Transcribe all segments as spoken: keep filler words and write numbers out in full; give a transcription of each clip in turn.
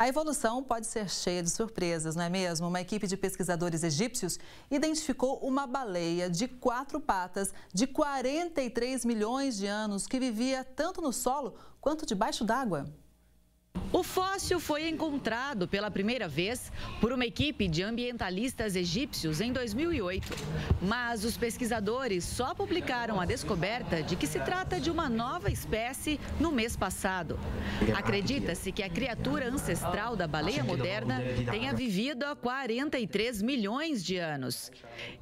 A evolução pode ser cheia de surpresas, não é mesmo? Uma equipe de pesquisadores egípcios identificou uma baleia de quatro patas de quarenta e três milhões de anos que vivia tanto no solo quanto debaixo d'água. O fóssil foi encontrado pela primeira vez por uma equipe de ambientalistas egípcios em dois mil e oito. Mas os pesquisadores só publicaram a descoberta de que se trata de uma nova espécie no mês passado. Acredita-se que a criatura ancestral da baleia moderna tenha vivido há quarenta e três milhões de anos.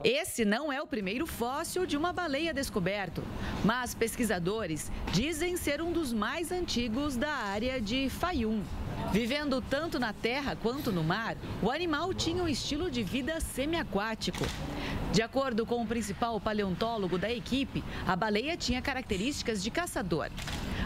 Esse não é o primeiro fóssil de uma baleia descoberto, mas pesquisadores dizem ser um dos mais antigos da área de Fayum. Vivendo tanto na terra quanto no mar, o animal tinha um estilo de vida semiaquático. De acordo com o principal paleontólogo da equipe, a baleia tinha características de caçador.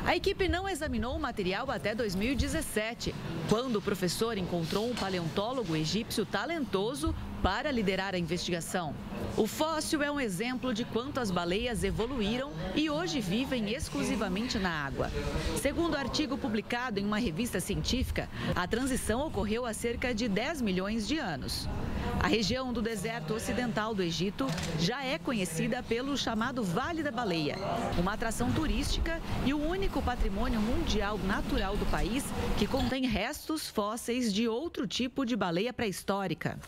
A equipe não examinou o material até dois mil e dezessete, quando o professor encontrou um paleontólogo egípcio talentoso para liderar a investigação. O fóssil é um exemplo de quanto as baleias evoluíram e hoje vivem exclusivamente na água. Segundo o artigo publicado em uma revista científica, a transição ocorreu há cerca de dez milhões de anos. A região do deserto ocidental do Egito já é conhecida pelo chamado Vale da Baleia, uma atração turística e o único patrimônio mundial natural do país que contém restos fósseis de outro tipo de baleia pré-histórica.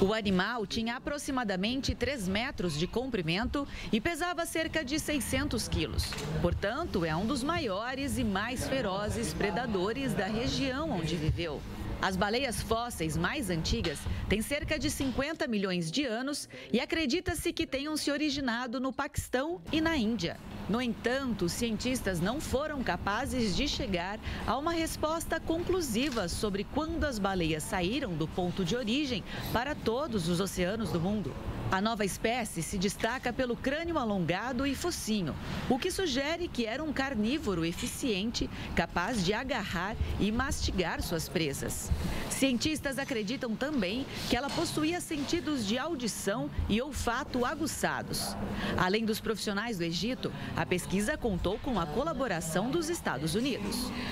O animal tinha aproximadamente três metros de comprimento e pesava cerca de seiscentos quilos. Portanto, é um dos maiores e mais ferozes predadores da região onde viveu. As baleias fósseis mais antigas têm cerca de cinquenta milhões de anos e acredita-se que tenham se originado no Paquistão e na Índia. No entanto, os cientistas não foram capazes de chegar a uma resposta conclusiva sobre quando as baleias saíram do ponto de origem para todos os oceanos do mundo. A nova espécie se destaca pelo crânio alongado e focinho, o que sugere que era um carnívoro eficiente, capaz de agarrar e mastigar suas presas. Cientistas acreditam também que ela possuía sentidos de audição e olfato aguçados. Além dos profissionais do Egito, a pesquisa contou com a colaboração dos Estados Unidos.